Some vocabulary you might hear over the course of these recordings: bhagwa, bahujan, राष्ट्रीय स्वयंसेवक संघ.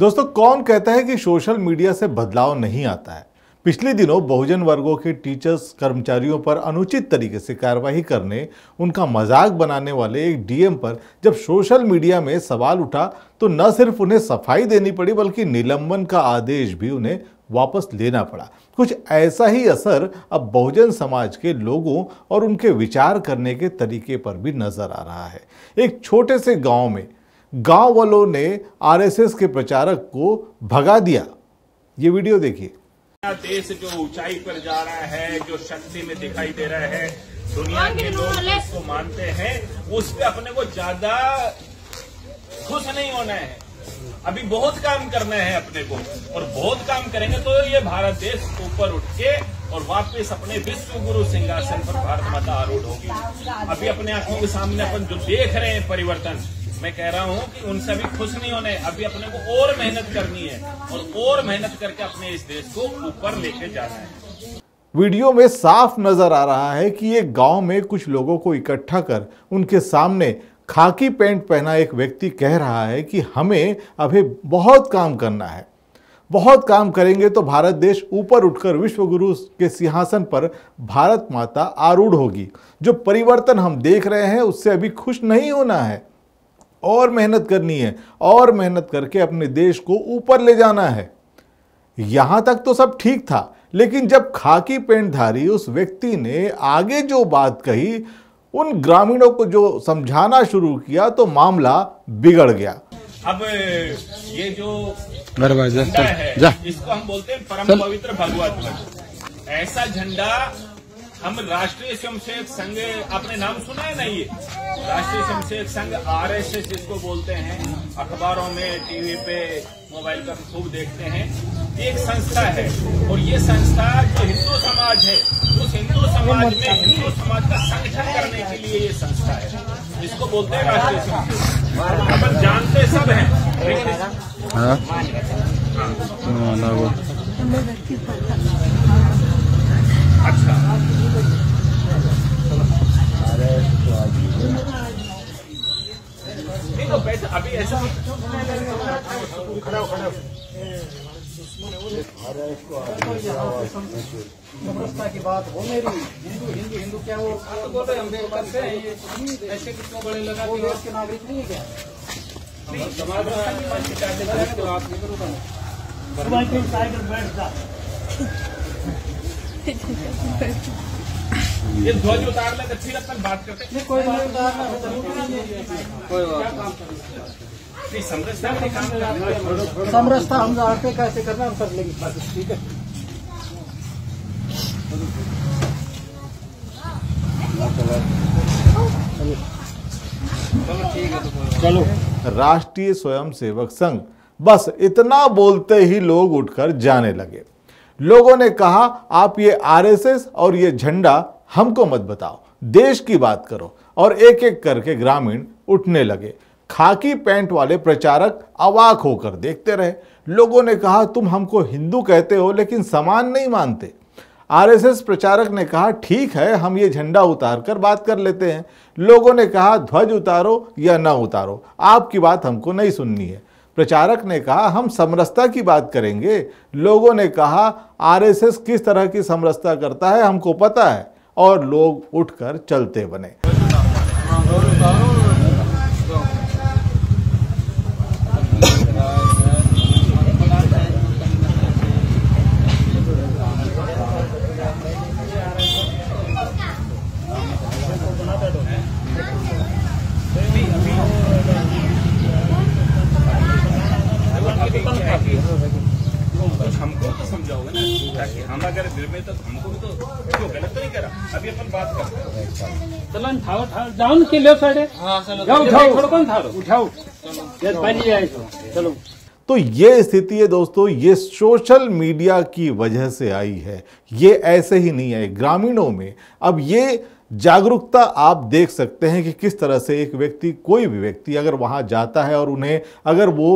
दोस्तों, कौन कहता है कि सोशल मीडिया से बदलाव नहीं आता है। पिछले दिनों बहुजन वर्गों के टीचर्स कर्मचारियों पर अनुचित तरीके से कार्रवाई करने, उनका मजाक बनाने वाले एक डीएम पर जब सोशल मीडिया में सवाल उठा तो न सिर्फ उन्हें सफाई देनी पड़ी बल्कि निलंबन का आदेश भी उन्हें वापस लेना पड़ा। कुछ ऐसा ही असर अब बहुजन समाज के लोगों और उनके विचार करने के तरीके पर भी नजर आ रहा है। एक छोटे से गाँव में गाँव वालों ने आरएसएस के प्रचारक को भगा दिया। ये वीडियो देखिए। देश जो ऊंचाई पर जा रहा है, जो शक्ति में दिखाई दे रहा है, दुनिया के लोग उसको मानते हैं, उस पे अपने को ज्यादा खुश नहीं होना है। अभी बहुत काम करना है अपने को, और बहुत काम करेंगे तो ये भारत देश ऊपर उठ के और वापस अपने विश्व गुरु सिंहासन पर भारत माता आरूढ़ होगी। अभी अपने आंखों के सामने अपन जो देख रहे हैं परिवर्तन, मैं कह रहा हूं कि उनसे भी खुश नहीं होने। अभी अपने को और मेहनत करनी है और मेहनत करके अपने इस देश को ऊपर लेके जाना है। वीडियो में साफ नजर आ रहा है कि ये गांव में कुछ लोगों को इकट्ठा कर उनके सामने खाकी पैंट पहना एक व्यक्ति कह रहा है कि हमें अभी बहुत काम करना है, बहुत काम करेंगे तो भारत देश ऊपर उठकर विश्वगुरु के सिंहासन पर भारत माता आरूढ़ होगी। जो परिवर्तन हम देख रहे हैं उससे अभी खुश नहीं होना है, और मेहनत करनी है और मेहनत करके अपने देश को ऊपर ले जाना है। यहां तक तो सब ठीक था, लेकिन जब खाकी पेंटधारी उस व्यक्ति ने आगे जो बात कही, उन ग्रामीणों को जो समझाना शुरू किया तो मामला बिगड़ गया। अब ये जो झंडा है इसको हम बोलते हैं परम पवित्र भगवा ध्वज। ऐसा झंडा हम राष्ट्रीय स्वयंसेवक संघ, आपने नाम सुना है ना, ये राष्ट्रीय स्वयंसेवक संघ आरएसएस जिसको बोलते हैं, अखबारों में, टीवी पे, मोबाइल पर खूब देखते हैं। एक संस्था है, और ये संस्था जो हिंदू समाज है, उस हिंदू समाज में हिंदू समाज का संगठन करने के लिए ये संस्था है, जिसको बोलते हैं राष्ट्रीय स्वयंसेवक। अपन जानते सब हैं, अच्छा तो पैसा अभी ऐसा की बात हो मेरी हिंदू हिंदू हिंदू क्या वो बोलते हम करते हैं ये ऐसे कितने बड़े लगा देश के नागरिक नहीं है क्या समाज का ये ध्वज उतारना अच्छी लगता बात करते हैं। कोई बात नहीं, समरसता के काम करना, समरसता हम जानते कैसे करना, हम कर लेंगे, ठीक है। चलो राष्ट्रीय स्वयंसेवक संघ, बस इतना बोलते ही लोग उठकर जाने लगे। लोगों ने कहा आप ये आरएसएस और ये झंडा हमको मत बताओ, देश की बात करो, और एक एक करके ग्रामीण उठने लगे। खाकी पैंट वाले प्रचारक अवाक होकर देखते रहे। लोगों ने कहा तुम हमको हिंदू कहते हो लेकिन समान नहीं मानते। आरएसएस प्रचारक ने कहा ठीक है, हम ये झंडा उतार कर बात कर लेते हैं। लोगों ने कहा ध्वज उतारो या ना उतारो, आपकी बात हमको नहीं सुननी है। प्रचारक ने कहा हम समरसता की बात करेंगे। लोगों ने कहा आरएसएस किस तरह की समरसता करता है हमको पता है, और लोग उठकर चलते बने। हमको तो समझाओगे ना, ताकि हम अगर दिल में तो हमको भी तो गलत नहीं करा। अभी अपन बात करते हैं, चलो उठाओ उठाओ डाउन के लेफ्ट साइड है, जाओ उठाओ, थोड़ा कौन उठाओ उठाओ, चलो। तो ये स्थिति है दोस्तों, ये सोशल मीडिया की वजह से आई है, ये ऐसे ही नहीं आई। ग्रामीणों में अब ये जागरूकता आप देख सकते हैं कि किस तरह से एक व्यक्ति, कोई भी व्यक्ति अगर वहाँ जाता है और उन्हें अगर वो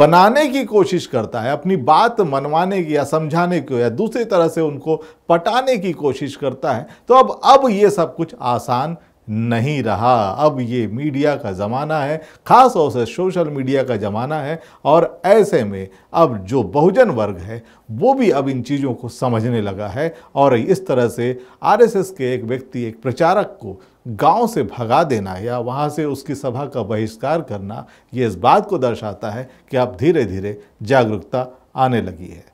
बनाने की कोशिश करता है, अपनी बात मनवाने की या समझाने की या दूसरी तरह से उनको पटाने की कोशिश करता है, तो अब ये सब कुछ आसान नहीं रहा। अब ये मीडिया का ज़माना है, ख़ास तौर से सोशल मीडिया का ज़माना है, और ऐसे में अब जो बहुजन वर्ग है वो भी अब इन चीज़ों को समझने लगा है। और इस तरह से आरएसएस के एक व्यक्ति, एक प्रचारक को गांव से भगा देना या वहां से उसकी सभा का बहिष्कार करना, ये इस बात को दर्शाता है कि अब धीरे धीरे जागरूकता आने लगी है।